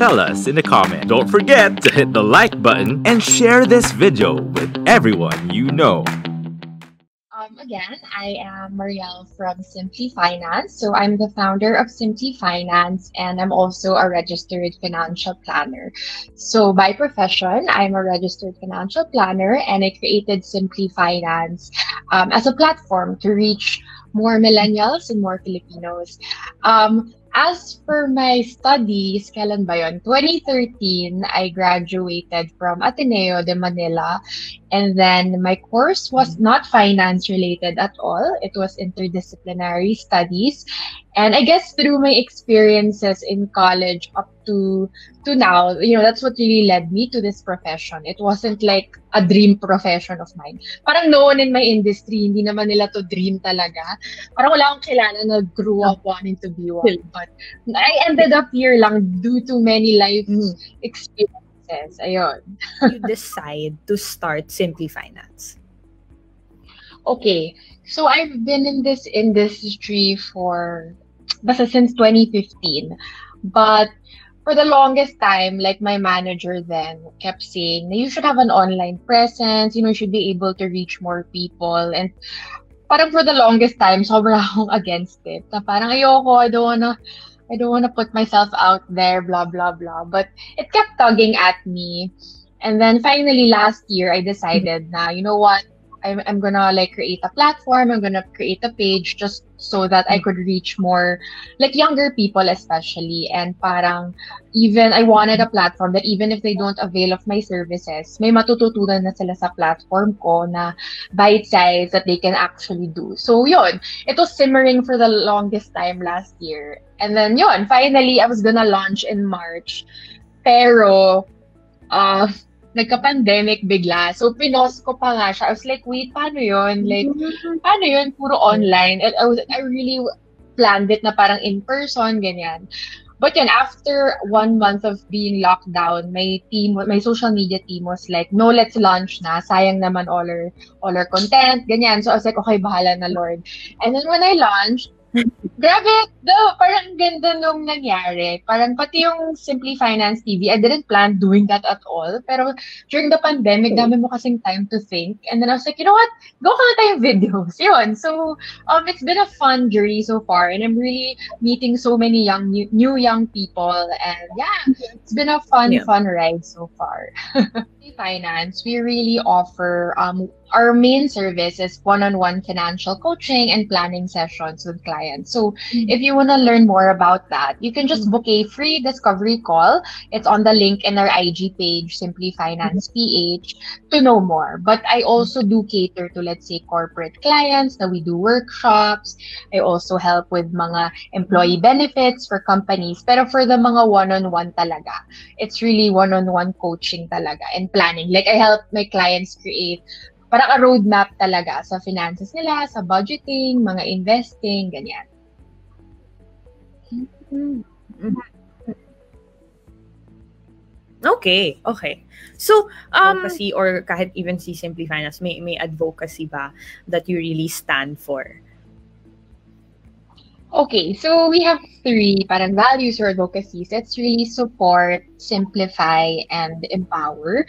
tell us in the comments. Don't forget to hit the like button and share this video with everyone you know. Again, I am Marielle from Simply Finance. So I'm the founder of Simply Finance and I'm also a registered financial planner. So by profession, I'm a registered financial planner and I created Simply Finance as a platform to reach more millennials and more Filipinos. As for my studies, kailan ba yun? 2013, I graduated from Ateneo de Manila. And then my course was not finance related at all. It was interdisciplinary studies. And I guess through my experiences in college up to now, you know, that's what really led me to this profession. It wasn't like a dream profession of mine. Parang no one in my industry, hindi naman nila to dream talaga. Parang wala akong kilala na grew up wanting to be one. But I ended up here lang due to many life experiences. Ayun. You decide to start Simply Finance. Okay. So I've been in this industry for basta since 2015. But for the longest time, like my manager then kept saying, you should have an online presence, you know, you should be able to reach more people. And parang for the longest time, sobra akong against it. Na parang ayoko, I don't wanna put myself out there, blah, blah, blah. But it kept tugging at me. And then finally last year, I decided na, you know what, I'm gonna like create a platform, I'm gonna create a page just so that I could reach more like younger people especially. And parang even I wanted a platform that even if they don't avail of my services, may matututunan na sila sa platform ko na bite size that they can actually do. So yun, it was simmering for the longest time last year. And then yun, finally I was gonna launch in March. Pero nagka-pandemic bigla. So, pinos ko pa nga siya. I was like, wait, paano yun? Like, paano yun? Puro online. And I really planned it na parang in-person, ganyan. But yun, after 1 month of being locked down, my team, my social media team was like, no, let's launch na. Sayang naman all our content, ganyan. So, I was like, okay, bahala na, Lord. And then when I launched, grabe, though, parang ganda nung nangyari. Parang pati yung Simply Finance TV, I didn't plan doing that at all. Pero during the pandemic, dami mo kasing time to think. And then I was like, you know what? Go ka na tayong videos. Yun. So, it's been a fun journey so far. And I'm really meeting so many new young people. And yeah, it's been a fun ride so far. Simply Finance, we really offer our main service is one-on-one financial coaching and planning sessions with clients. So if you want to learn more about that, you can just book a free discovery call. It's on the link in our IG page, Simply Finance PH, to know more. But I also do cater to, let's say, corporate clients. So we do workshops. I also help with mga employee benefits for companies. Pero for the mga one-on-one talaga, it's really one-on-one coaching talaga and planning. Like I help my clients create parang a roadmap talaga sa finances nila, sa budgeting, mga investing, ganyan. Okay, okay. So, advocacy or kahit even si Simply Finance, may advocacy ba that you really stand for? Okay, so we have three parang values or advocacies. It's really support, simplify, and empower.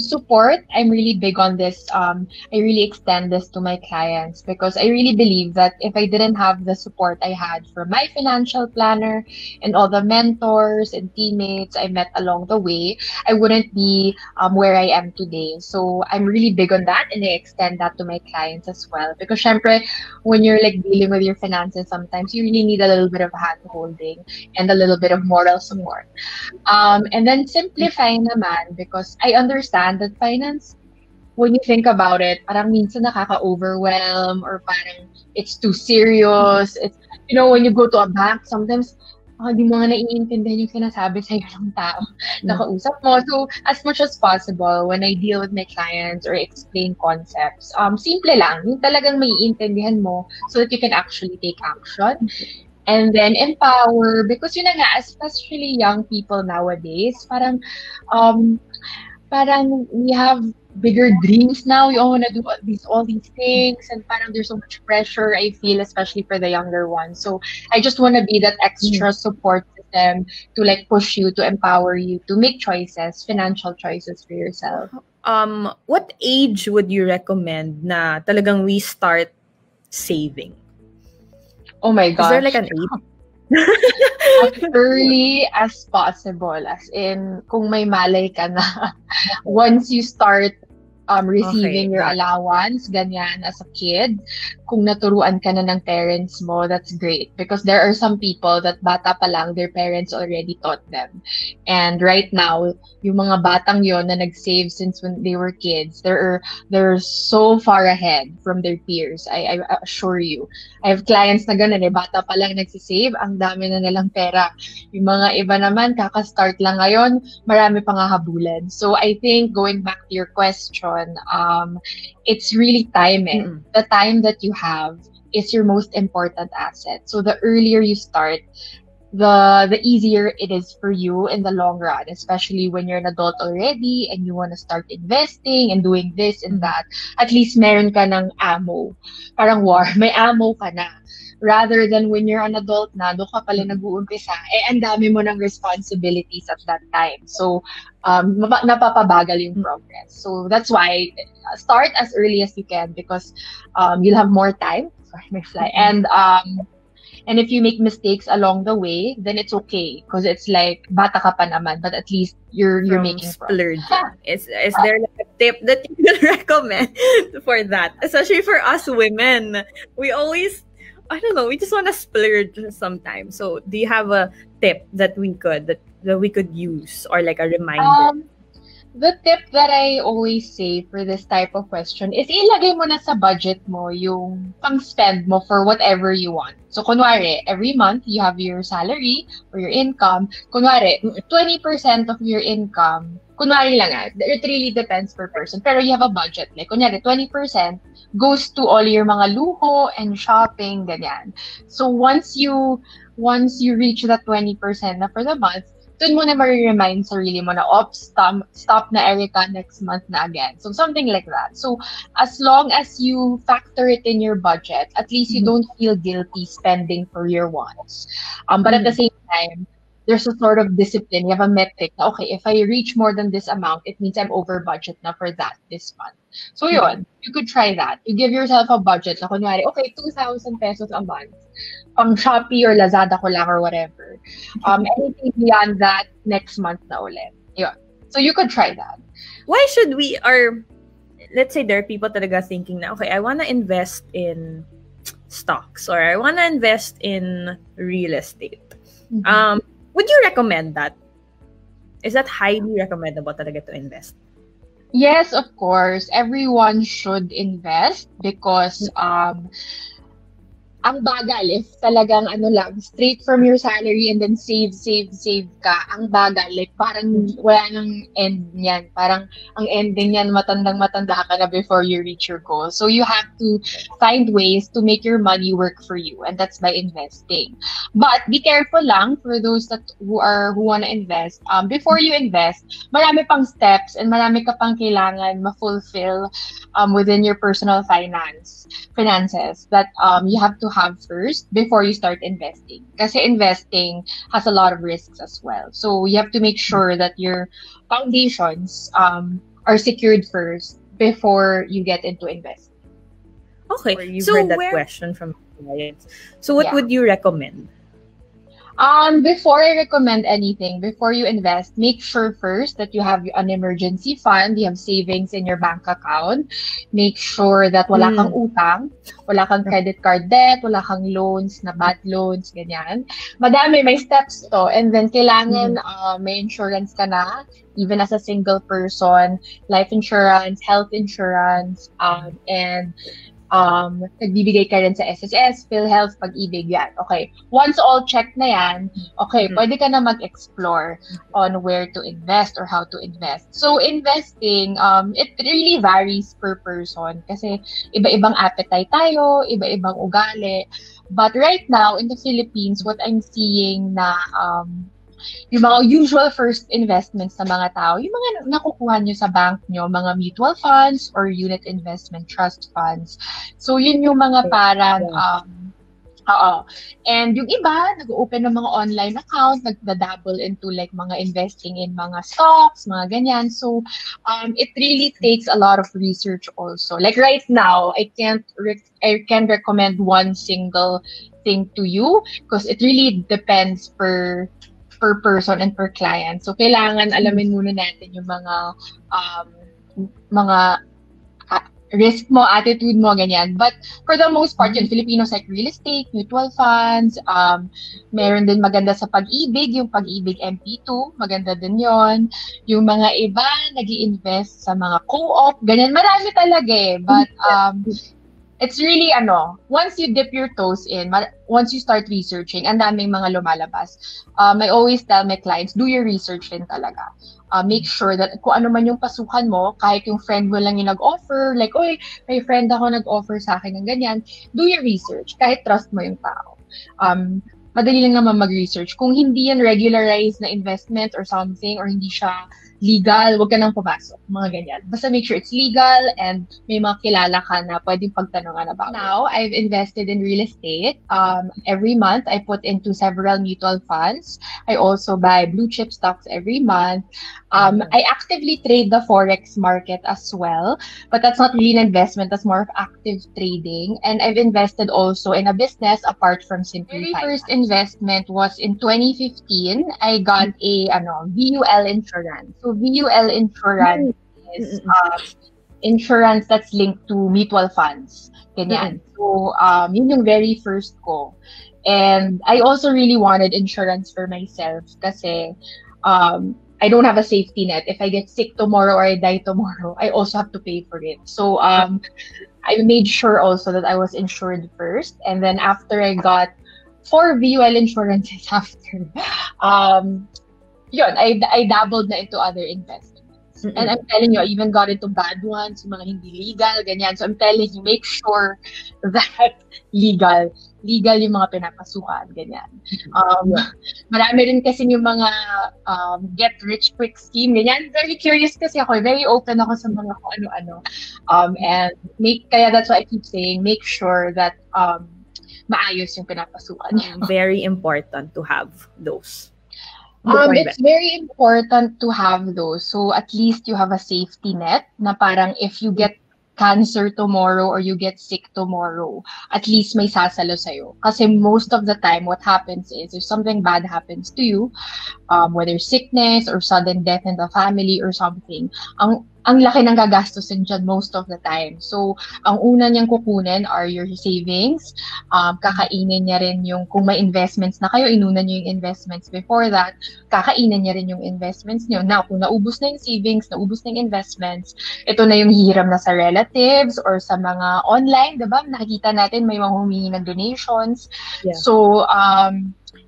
Support, I'm really big on this. I really extend this to my clients because I really believe that if I didn't have the support I had from my financial planner and all the mentors and teammates I met along the way, I wouldn't be where I am today. So I'm really big on that and I extend that to my clients as well. Because syempre, when you're like dealing with your finances, sometimes you really need a little bit of hand-holding and a little bit of moral support. And then simplify naman because I understand that finance, when you think about it, parang minsan nakaka-overwhelm or parang it's too serious. It's, you know, when you go to a bank, sometimes hindi mo nga naiintindihan yung sinasabi sa'yo ng tao na kausap mo. So, as much as possible, when I deal with my clients or explain concepts, simple lang, yung talagang maiintindihan mo so that you can actually take action. And then empower, because yun na nga, especially young people nowadays, parang we have bigger dreams now. You all want to do all these things and parang there's so much pressure I feel, especially for the younger ones. So I just want to be that extra support them to like push you, to empower you, to make choices, financial choices for yourself. What age would you recommend na talagang we start saving? Oh my gosh. Is there like an age? As early as possible. As in, kung may malay ka na, once you start receiving your allowance, ganyan, as a kid, kung naturuan ka na ng parents mo, that's great. Because there are some people that bata pa lang, their parents already taught them. And right now, yung mga batang yon na nag-save since when they were kids, they're so far ahead from their peers. I assure you. I have clients na ganun, eh, bata pa lang nagsisave, ang dami na nilang pera. Yung mga iba naman, kaka-start lang ngayon, marami pang hahabulan. So I think, going back to your question, it's really time. The time that you have is your most important asset. So the earlier you start, the easier it is for you in the long run, especially when you're an adult already and you want to start investing and doing this and that. At least meron ka ng ammo. Parang war, may ammo ka na. Rather than when you're an adult na, doon ka pala nag-uumpisa, eh, ang dami mo ng responsibilities at that time. So, napapabagal yung progress. So, that's why, start as early as you can because you'll have more time. Sorry, may fly. And if you make mistakes along the way, then it's okay because it's like, bata ka pa naman, but at least you're making progress. Is there like a tip that you would recommend for that? Especially for us women, we always, I don't know, we just want to splurge sometimes. So, do you have a tip that we could use or like a reminder? The tip that I always say for this type of question is ilagay mo na sa budget mo yung pang-spend mo for whatever you want. So, kunwari, every month you have your salary or your income. Kunwari, 20% of your income. Kunwari lang ah, it really depends per person. Pero you have a budget. Like, kunwari, 20% goes to all your mga luho and shopping, ganyan. So, once you reach that 20% na for the month, dun mo na ma-remind sarili mo na, oops, stop na Erica, next month na again. So, something like that. So, as long as you factor it in your budget, at least you don't feel guilty spending for your wants. But at the same time, there's a sort of discipline. You have a metric. Okay, if I reach more than this amount, it means I'm over budget na for that this month. So yun, you could try that. You give yourself a budget. Na kunwari, okay, 2,000 pesos a month. Pang Shopee or Lazada ko lang or whatever. Anything beyond that, next month na ulit. Yun. So you could try that. Why should we, or let's say there are people talaga thinking na, okay, I want to invest in stocks or I want to invest in real estate. Would you recommend that? Is that highly recommendable talaga to invest? Yes, of course. Everyone should invest because ang bagal if talagang ano lang, straight from your salary and then save ka. Ang bagal, like parang wala nang end niyan. Parang ang ending niyan, matandang-matanda ka na before you reach your goal. So you have to find ways to make your money work for you, and that's by investing. But be careful lang for those that who want to invest. Before you invest, marami pang steps and marami ka pang kailangan ma-fulfill within your personal finances that you have to have first before you start investing. Kasi investing has a lot of risks as well. So you have to make sure that your foundations are secured first before you get into investing. Okay. You've heard that question from clients. So what would you recommend? Before I recommend anything, before you invest, make sure first that you have an emergency fund, you have savings in your bank account. Make sure that wala kang utang, wala kang credit card debt, wala kang loans, na bad loans, ganyan. Madami, may steps to. And then, kailangan may insurance ka na, even as a single person, life insurance, health insurance, and nagbibigay ka rin sa SSS, PhilHealth, Pag-ibig, yan. Okay. Once all checked na yan, okay, pwede ka na mag-explore on where to invest or how to invest. So, investing, it really varies per person kasi iba-ibang appetite tayo, iba-ibang ugali. But right now, in the Philippines, what I'm seeing na yung mga usual first investments ng mga tao, yung mga nakukuha nyo sa bank nyo, mga mutual funds or unit investment trust funds. So, yun yung mga parang Oo. And yung iba, nag-open ng mga online account, nagda-dabble into like mga investing in mga stocks, mga ganyan. So, it really takes a lot of research also. Like right now, I can't recommend one single thing to you because it really depends per person and per client. So, kailangan alamin muna natin yung mga risk mo, attitude mo, ganyan. But for the most part, yung Filipinos like real estate, mutual funds, meron din maganda sa Pag-ibig, yung Pag-ibig MP2, maganda din yon. Yung mga iba, nag-i-invest sa mga co-op, ganyan. Marami talaga eh. But it's really, once you dip your toes in, once you start researching, ang daming mga lumalabas. I always tell my clients, do your research din talaga. Make sure that kung ano man yung pasukan mo, kahit yung friend mo lang yung nag-offer, like, oy, may friend ako nag-offer sa akin ng ganyan, do your research, kahit trust mo yung tao. Madali lang naman mag-research. Kung hindi yan regularized na investment or something, or hindi siya legal, wag ka nang pumasok, mga ganyan. Basta make sure it's legal and may mga kilala ka na pwedeng pagtanungan about it. Now, I've invested in real estate. Every month, I put into several mutual funds. I also buy blue chip stocks every month. I actively trade the forex market as well, but that's not really an investment. That's more of active trading. And I've invested also in a business apart from Simply Finance. My first investment was in 2015. I got a VUL insurance. So VUL insurance is insurance that's linked to mutual funds. Ganyan. So yun yung very first ko. And I also really wanted insurance for myself kasi I don't have a safety net. If I get sick tomorrow or I die tomorrow, I also have to pay for it. So I made sure also that I was insured first. And then after I got 4 VUL insurances after, yun, I dabbled na into other investments. And I'm telling you, I even got into bad ones, mga hindi legal, ganyan. So I'm telling you, make sure that legal yung mga pinapasukan, ganyan. Marami rin kasi yung mga get-rich-quick scheme, ganyan. Very curious kasi ako, very open ako sa mga kung ano-ano. Kaya that's why I keep saying, make sure that maayos yung pinapasukan. Very important to have those. It's very important to have those. So at least you have a safety net na parang if you get cancer tomorrow or you get sick tomorrow, at least may sasalo sa'yo. Kasi most of the time, what happens is if something bad happens to you, whether sickness or sudden death in the family or something, ang laki ng gagastusin dyan most of the time. So, ang una niyang kukunin are your savings. Kakainin niya rin yung, kung may investments na kayo, inuna niyo yung investments before that. Kakainin niya rin yung investments niyo. Now, kung naubos na yung savings, naubos na yung investments, ito na yung hihiram na sa relatives or sa mga online, diba? Nakikita natin may mga humingi ng donations. Yeah. So,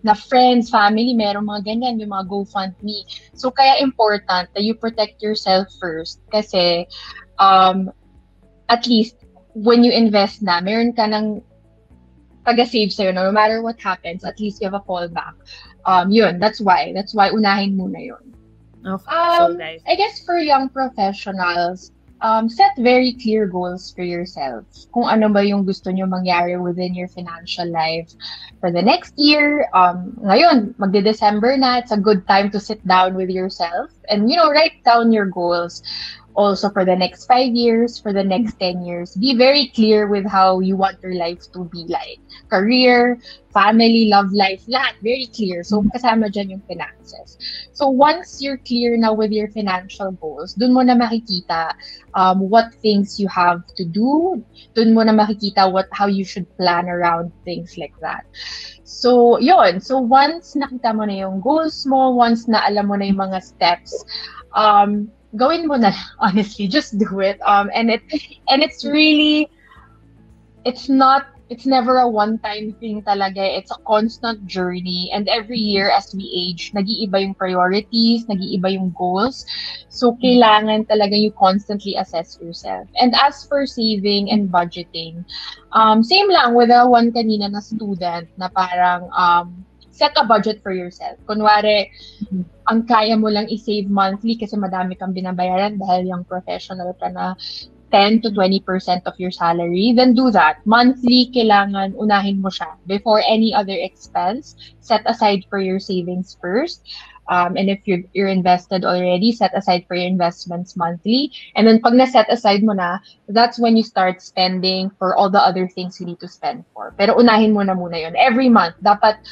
na friends, family, meron mga ganyan, yung mga GoFundMe. So, kaya important that you protect yourself first kasi at least when you invest na, meron ka ng taga-save sa'yo, no matter what happens, at least you have a fallback. Yun, that's why unahin muna yun. Okay, so nice. I guess for young professionals, set very clear goals for yourself. Kung ano ba yung gusto nyo mangyari within your financial life for the next year. Ngayon, magde-December na, it's a good time to sit down with yourself and, write down your goals also for the next 5 years, for the next 10 years. Be very clear with how you want your life to be like. Career, family, love life, lahat, very clear. So, kasama dyan yung finances. So, once you're clear now with your financial goals, dun mo na makikita what things you have to do. Dun mo na makikita how you should plan around things like that. So, yun. So, once nakita mo na yung goals mo, once na alam mo na yung mga steps, gawin mo na, honestly. Just do it. And it's really, it's never a one-time thing talaga. It's a constant journey. And every year as we age, nag-iiba yung priorities, nag-iiba yung goals. So, kailangan talaga you constantly assess yourself. And as for saving and budgeting, same lang with the one kanina na student na parang set a budget for yourself. Kunwari, ang kaya mo lang i-save monthly kasi madami kang binabayaran dahil yung professional ka na. 10 to 20% of your salary, then do that. Monthly, kailangan unahin mo siya before any other expense. Set aside for your savings first. And if you're invested already, set aside for your investments monthly. And then pag na-set aside mo na, that's when you start spending for all the other things you need to spend for. Pero unahin mo na muna yun. Every month, dapat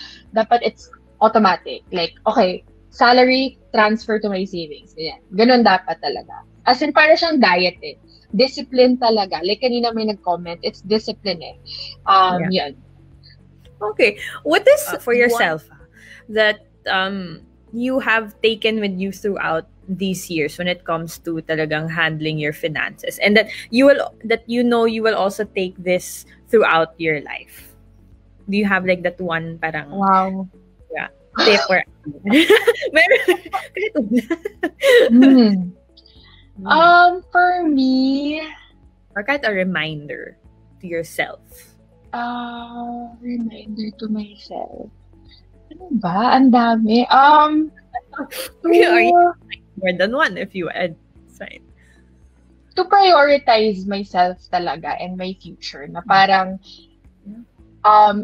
it's automatic. Like, okay, salary, transfer to my savings. Ganyan. Ganun dapat talaga. As in, para siyang diet eh. Discipline talaga. Like, kanina may nag-comment, it's discipline eh. Yun. Okay. What is, for yourself, that you have taken with you throughout these years when it comes to talagang handling your finances, and that you will also take this throughout your life? Do you have like that one parang tip or for me, or kahit a reminder to yourself? Reminder to myself. Ano ba? Ang dami. More than one if you add sign. To prioritize myself talaga and my future. Na parang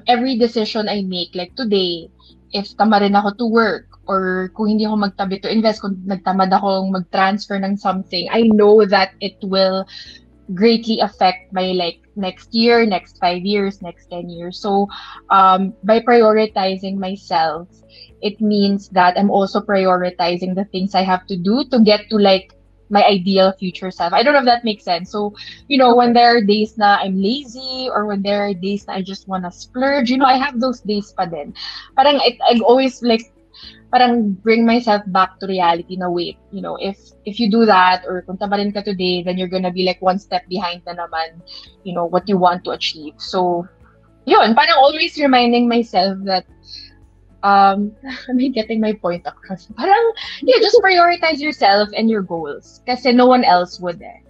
every decision I make, like today, if tama rin ako to work, or kung hindi ako magtabi to invest, kung nagtamad akong mag-transfer ng something, I know that it will greatly affect my like next year, next 5 years, next 10 years. So by prioritizing myself, it means that I'm also prioritizing the things I have to do to get to like my ideal future self. I don't know if that makes sense. So, you know, when there are days na I'm lazy, or when there are days na I just wanna splurge, you know, I have those days pa din. Parang I always like parang bring myself back to reality na wait, you know, if you do that, or kung tamarin ka today, then you're gonna be like one step behind na naman, you know, what you want to achieve. So, yun, parang always reminding myself that, am I getting my point across? Parang, yeah, just prioritize yourself and your goals. Kasi no one else would eh.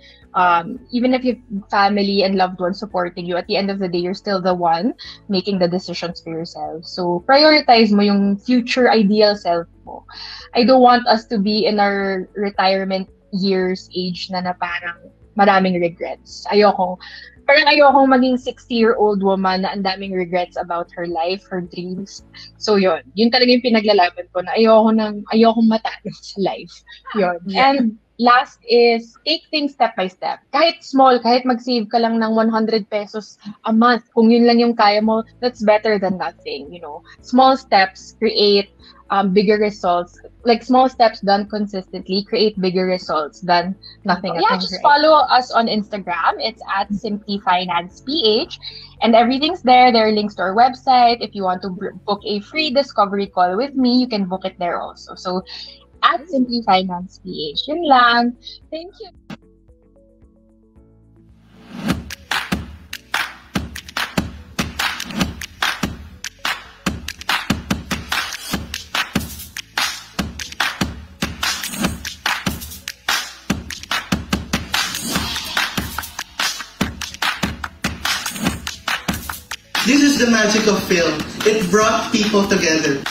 Even if your family and loved ones supporting you, at the end of the day, you're still the one making the decisions for yourself. So, prioritize mo yung future ideal self mo. I don't want us to be in our retirement years age na parang maraming regrets. Ayokong maging 60-year-old woman na ang daming regrets about her life, her dreams. So, yun talaga yung pinaglalaban ko na ayokong matalo sa life. Yun. And last is, take things step by step. Kahit small, kahit mag-save ka lang ng 100 pesos a month, kung yun lang yung kaya mo, that's better than nothing, you know. Small steps create bigger results. Like, small steps done consistently create bigger results than nothing. Yeah, just follow us on Instagram. It's at Simply Finance PH. And everything's there. There are links to our website. If you want to book a free discovery call with me, you can book it there also. So, at Simply Finance PH. Yun lang. Thank you. This is the magic of film. It brought people together.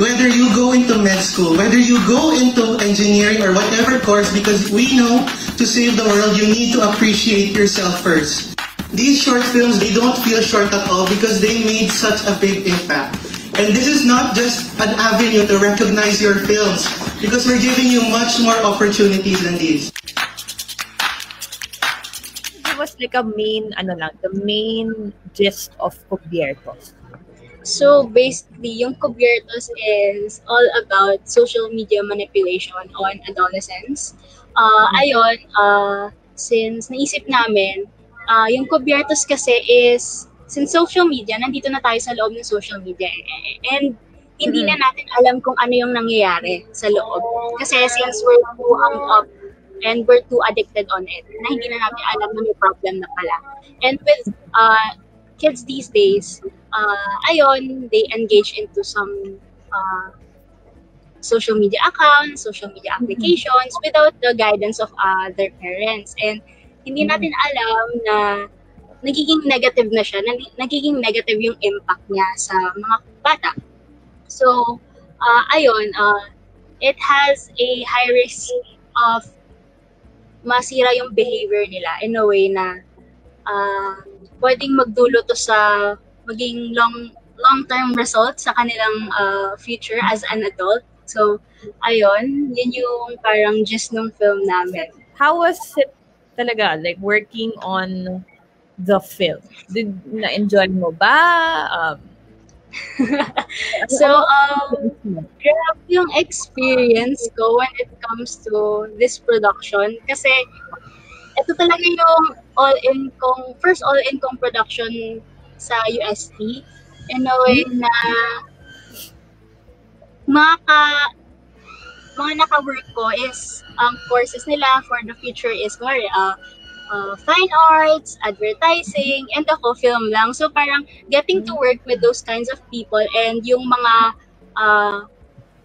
Whether you go into med school, whether you go into engineering or whatever course, because we know to save the world, you need to appreciate yourself first. These short films, they don't feel short at all because they made such a big impact. And this is not just an avenue to recognize your films, because we're giving you much more opportunities than these. It was like a main, the main gist of Kubyertos. So basically, yung Kubyertos is all about social media manipulation on adolescents. Since naisip namin, yung Kubyertos kasi is, since social media, nandito na tayo sa loob ng social media. And hindi na natin alam kung ano yung nangyayari sa loob. Kasi since we're too hung up and we're too addicted on it, na hindi na natin alam na may problem na pala. And with kids these days, they engage into some social media accounts, social media applications without the guidance of their parents. And hindi natin alam na nagiging negative na siya, nagiging negative yung impact niya sa mga bata. So, it has a high risk of masira yung behavior nila in a way na pwedeng magdulo to sa maging long-term results sa kanilang future as an adult. So, ayun, yun yung parang gist ng film namin. How was it talaga, like, working on the film? Did na-enjoy mo ba? Grabe yung experience ko when it comes to this production. Kasi, ito talaga yung all-in kong production sa UST. In a way na mga naka-work ko is ang courses nila for the future is more fine arts, advertising, and ako film lang. So parang getting to work with those kinds of people and yung mga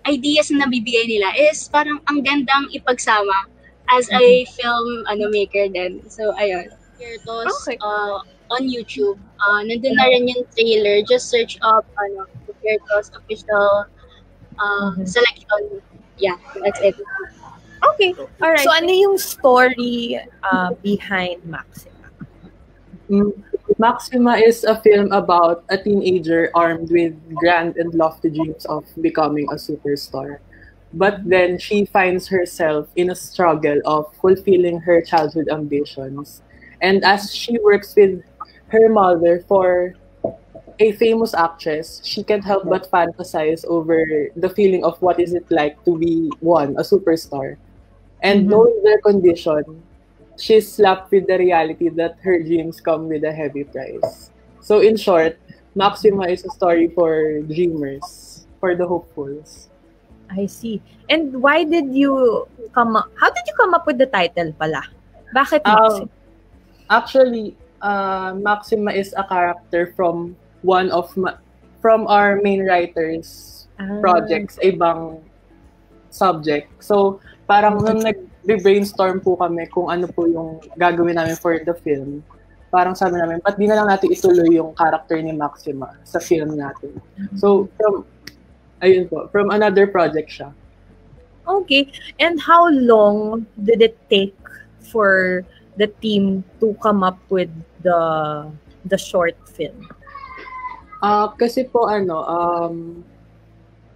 ideas na nabibigay nila is parang ang gandang ipagsama as a film maker din. So ayun. Kubyertos, on YouTube. Nandun na rin yung trailer. Just search up Kubyertos official selection. Yeah, that's it. Okay. All right. So ano yung story behind Maxima? Maxima is a film about a teenager armed with grand and lofty dreams of becoming a superstar. But then she finds herself in a struggle of fulfilling her childhood ambitions. And as she works with her mother for a famous actress, she can't help but fantasize over the feeling of what is it like to be a superstar. And knowing their condition, she's slapped with the reality that her dreams come with a heavy price. So in short, Maxima is a story for dreamers, for the hopefuls. I see. And why did you come up with the title pala? Bakit Maxima? Actually, Maxima is a character from one of our main writers' projects, ibang subject. So, parang nung nag-brainstorm po kami kung ano po yung gagawin namin for the film, parang sabi namin, ba't di na lang natin ituloy yung character ni Maxima sa film natin. So, from another project siya. Okay. And how long did it take for the team to come up with the short film? Kasi po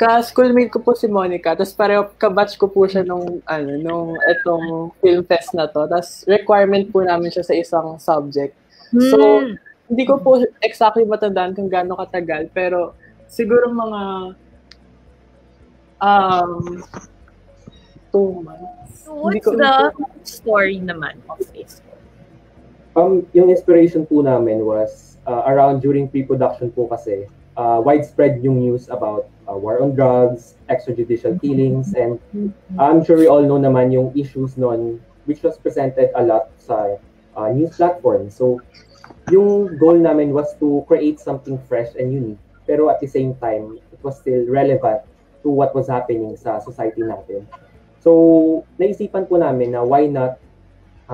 ka-schoolmate ko po si Monica, tapos pareho ka-batch ko po siya nung etong film fest na to, tapos requirement po namin siya sa isang subject. So, hindi ko po exactly matandaan kung gaano katagal, pero siguro mga 2 months. So what's the story naman of Isko? Yung inspiration po namin was around during pre-production po kasi widespread yung news about war on drugs, extrajudicial killings, and I'm sure we all know naman yung issues nun which was presented a lot sa news platform. So yung goal namin was to create something fresh and unique pero at the same time it was still relevant to what was happening sa society natin. So, naisipan po namin na why not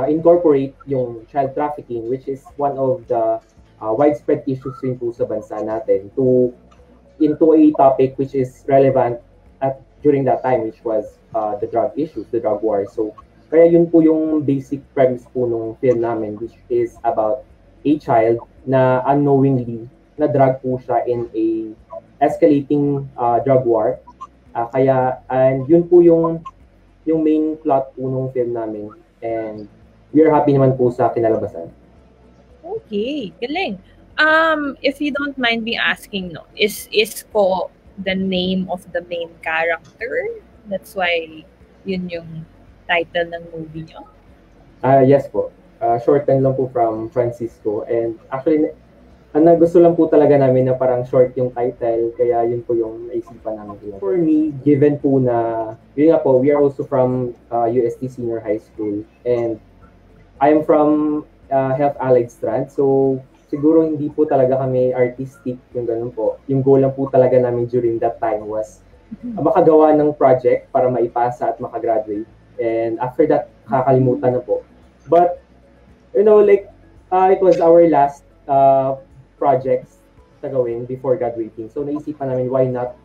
incorporate yung child trafficking, which is one of the widespread issues rin po sa bansa natin, into a topic which is relevant during that time, which was the drug issues, the drug war. So, kaya yun po yung basic premise po nung film namin, which is about a child na unknowingly na-drug po siya in a escalating drug war. And yun po yung main plot po nung film namin, and we're happy naman po sa kinalabasan. Okay, galing. If you don't mind me asking, no, is Isko the name of the main character? That's why yun yung title ng movie nyo? Yes po. Shorten lang po from Francisco, and actually gusto lang po talaga namin na parang short yung title, kaya yun po yung naisipan namin. For me, given po na, yun nga po, we are also from UST Senior High School, and I'm from Health Allied Strand, so siguro hindi po talaga kami artistic, yung ganun po. Yung goal lang po talaga namin during that time was makagawa ng project para maipasa at makagraduate, and after that, kakalimutan na po. But, you know, like, it was our last projects na gawin before graduating. So naisipan namin why not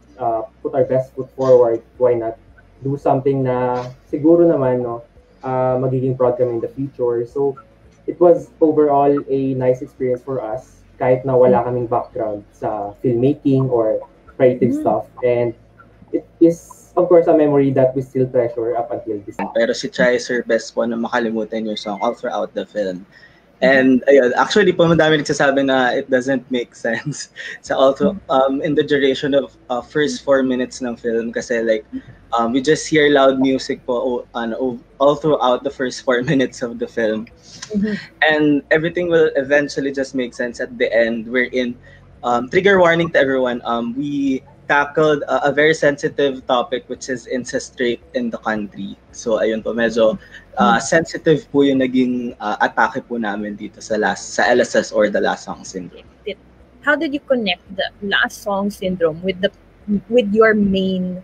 put our best foot forward, why not do something na siguro naman magiging proud kami in the future. So it was overall a nice experience for us kahit na wala kaming background sa filmmaking or creative stuff. And it is, of course, a memory that we still treasure up until this time. Pero si Chai, sir, best po na makalimutan yung song all throughout the film. And ayun, actually po madami nagsasabi na it doesn't make sense sa also in the duration of first 4 minutes ng film kasi like we just hear loud music po all throughout the first 4 minutes of the film. And everything will eventually just make sense at the end. Wherein trigger warning to everyone, we tackled a very sensitive topic which is incest rape in the country. So ayun po medyo sensitive po yung naging atake po namin dito sa LSS or the Last Song Syndrome. How did you connect the Last Song Syndrome with your main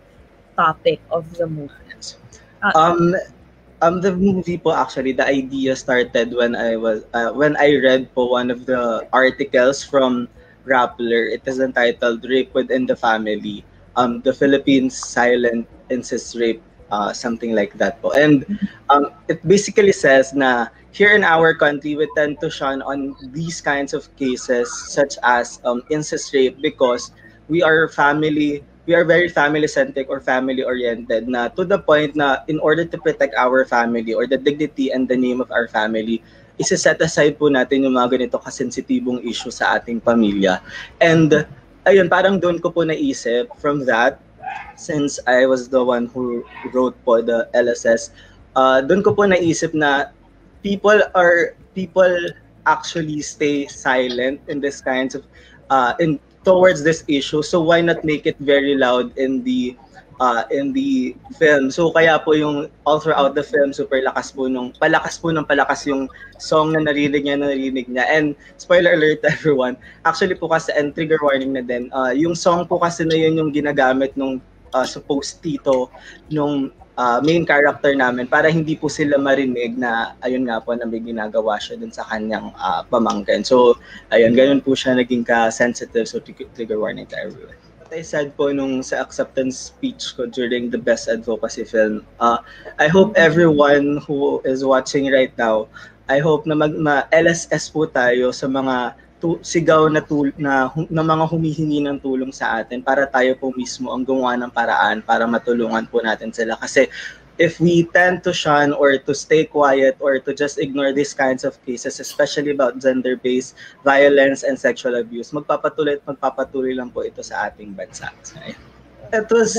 topic of the movie? The movie po actually, the idea started when I read po one of the articles from Rappler. It is entitled "Rape Within the Family: The Philippines' Silent Incest Rape." Something like that po. And it basically says na here in our country, we tend to shun on these kinds of cases such as incest rape because we are very family-centric or family-oriented na to the point na in order to protect our family or the dignity and the name of our family, isa-set aside po natin yung mga ganito kasensitibong issue sa ating pamilya. And ayun, parang doon ko po naisip from that, since I was the one who wrote po the LSS, doon ko po naisip na people actually stay silent in this kinds of in towards this issue. So why not make it very loud in the film? So kaya po yung all throughout the film, super lakas po ng palakas yung song na narinig niya. And spoiler alert everyone, actually po kasi, and trigger warning na din, yung song po kasi na yun yung ginagamit nung supposed tito nung main character namin para hindi po sila marinig na ayun nga po na may ginagawa siya dun sa kanyang pamangkin. So ayun, ganun po siya naging ka-sensitive. So trigger warning to everyone. I said po nung sa acceptance speech ko during the Best Advocacy film, I hope everyone who is watching right now, I hope na LSS po tayo sa mga sigaw na mga humihingi ng tulong sa atin para tayo po mismo ang gumawa ng paraan para matulungan po natin sila. Kasi if we tend to shun or to stay quiet or to just ignore these kinds of cases, especially about gender-based violence and sexual abuse, magpapatuloy lang po ito sa ating bansa. It was,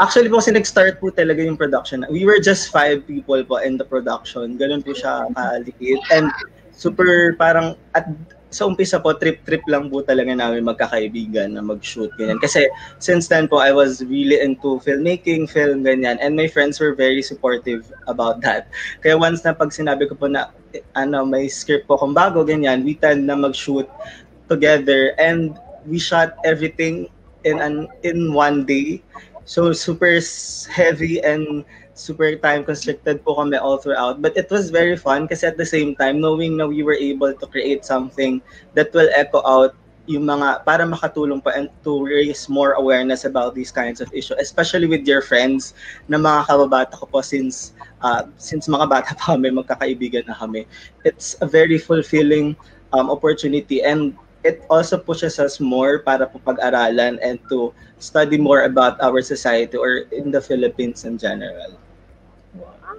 actually po sinag-start po talaga yung production. We were just 5 people po in the production. Ganun po siya kalikit. And super parang sa umpisa po, trip-trip lang po talaga namin magkakaibigan na mag-shoot, ganyan. Kasi since then po, I was really into filmmaking, film, ganyan. And my friends were very supportive about that. Kaya once na pag sinabi ko po na may script po kung bago, ganyan, we tend na mag-shoot together. And we shot everything in one day. So super heavy and super time-constricted po kami all throughout. But it was very fun kasi at the same time, knowing na we were able to create something that will echo out yung mga, para makatulong pa and to raise more awareness about these kinds of issues, especially with your friends na mga kababata ko po since mga bata pa kami, magkakaibigan na kami. It's a very fulfilling opportunity and it also pushes us more para po pag-aralan and to study more about our society or in the Philippines in general.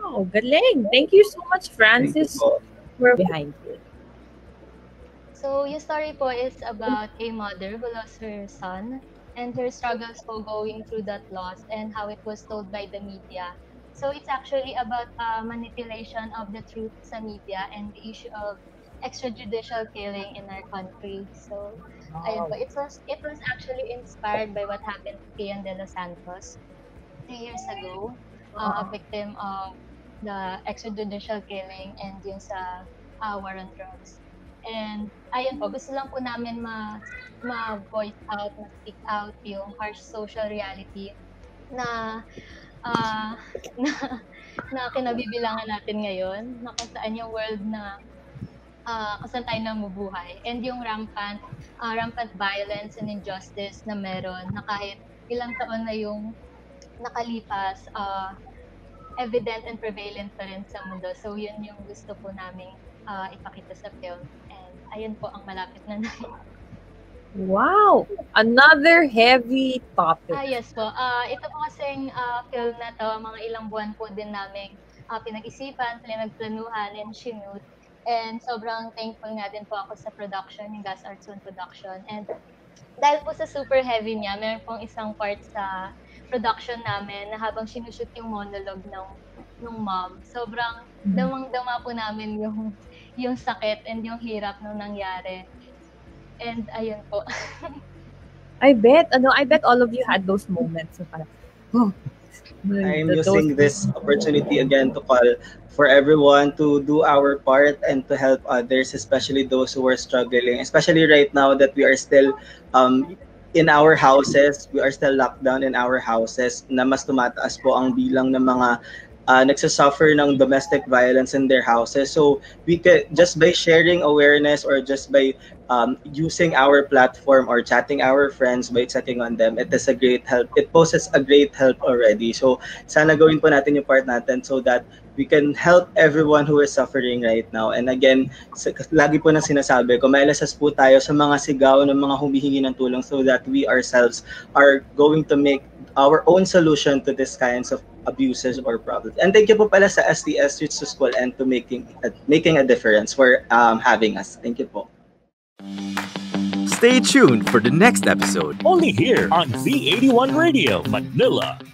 Wow, galing! Thank you so much, Francis. We're behind you. So your story po is about a mother who lost her son and her struggles for going through that loss and how it was told by the media. So it's actually about manipulation of the truth sa media and the issue of extrajudicial killing in our country. So ayun po, it was actually inspired by what happened to Kian de los Santos 3 years ago, a victim of the extrajudicial killing and yun sa war on drugs. And ayun po, gusto lang po namin ma-voice out, ma-speak out yung harsh social reality na kinabibilangan natin ngayon, na kung saan yung world na kasan tayo namubuhay. And yung rampant violence and injustice na meron na kahit ilang taon na yung nakalipas, evident and prevalent pa rin sa mundo. So yun yung gusto po namin ipakita sa film. And ayun po ang malapit na namin. Wow! Another heavy topic. Yes po. Ito po kasing film na to, mga ilang buwan po din namin pinag-isipan, pinagplanuhan, and shoot. And sobrang thankful nga din po ako sa production, yung Gas Arts 1 production. And dahil po sa super heavy niya, meron pong isang part sa production namin na habang sinushoot yung monologue ng mom, sobrang damang-dama po namin yung sakit and yung hirap nung nangyari. And ayun po. I bet all of you had those moments. Oh, I'm using this opportunity again to call for everyone to do our part and to help others, especially those who are struggling, especially right now that we are still in our houses, we are still locked down in our houses, na mas tumataas po ang bilang ng mga nagsasuffer ng domestic violence in their houses. So we could, just by sharing awareness or just by using our platform or chatting our friends, by checking on them, it is a great help. It poses a great help already. So sana gawin po natin yung part natin so that we can help everyone who is suffering right now. And again, lagi po nang sinasabi ko, mailasas po tayo sa mga sigaw ng mga humihingi ng tulong so that we ourselves are going to make our own solution to these kinds of abuses or problems. And thank you po pala sa SDS Street to School and to making a difference for having us. Thank you po. Stay tuned for the next episode. Only here on V81 Radio Manila.